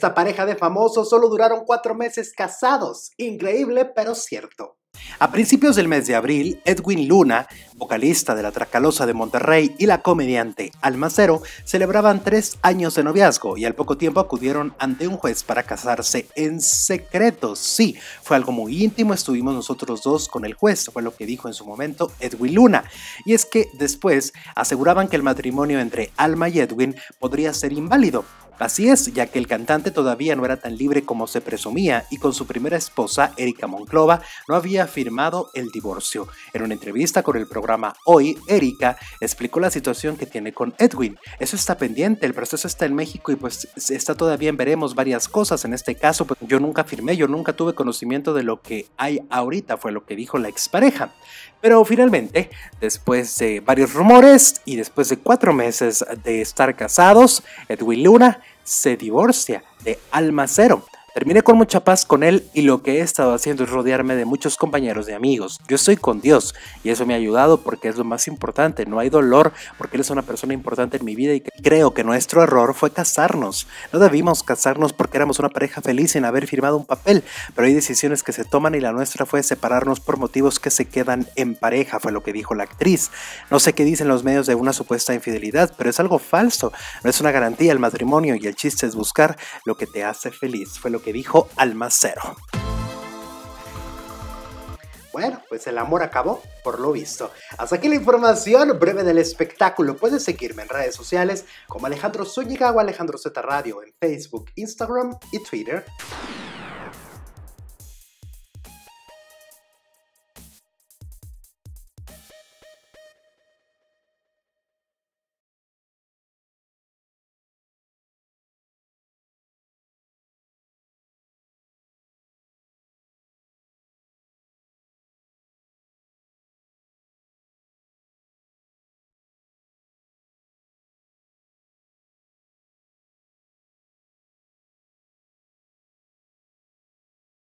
Esta pareja de famosos solo duraron 4 meses casados. Increíble, pero cierto. A principios del mes de abril, Edwin Luna, vocalista de La Tracalosa de Monterrey, y la comediante Alma Cero celebraban 3 años de noviazgo y al poco tiempo acudieron ante un juez para casarse en secreto. Sí, fue algo muy íntimo, estuvimos nosotros dos con el juez, fue lo que dijo en su momento Edwin Luna. Y es que después aseguraban que el matrimonio entre Alma y Edwin podría ser inválido. Así es, ya que el cantante todavía no era tan libre como se presumía y con su primera esposa, Erika Monclova, no había firmado el divorcio. En una entrevista con el programa Hoy, Erika explicó la situación que tiene con Edwin. Eso está pendiente, el proceso está en México y pues está todavía en veremos varias cosas. En este caso, pues, yo nunca firmé, yo nunca tuve conocimiento de lo que hay ahorita, fue lo que dijo la expareja. Pero finalmente, después de varios rumores y después de 4 meses de estar casados, Edwin Luna se divorcia de Alma Cero. Terminé con mucha paz con él y lo que he estado haciendo es rodearme de muchos compañeros y amigos. Yo estoy con Dios y eso me ha ayudado porque es lo más importante. No hay dolor porque él es una persona importante en mi vida y creo que nuestro error fue casarnos. No debimos casarnos porque éramos una pareja feliz sin haber firmado un papel, pero hay decisiones que se toman y la nuestra fue separarnos por motivos que se quedan en pareja, fue lo que dijo la actriz. No sé qué dicen los medios de una supuesta infidelidad, pero es algo falso. No es una garantía el matrimonio y el chiste es buscar lo que te hace feliz, fue lo que dijo Alma Cero. Bueno, pues el amor acabó, por lo visto. Hasta aquí la información breve del espectáculo. Puedes seguirme en redes sociales como Alejandro Zúñiga o Alejandro Zeta Radio en Facebook, Instagram y Twitter.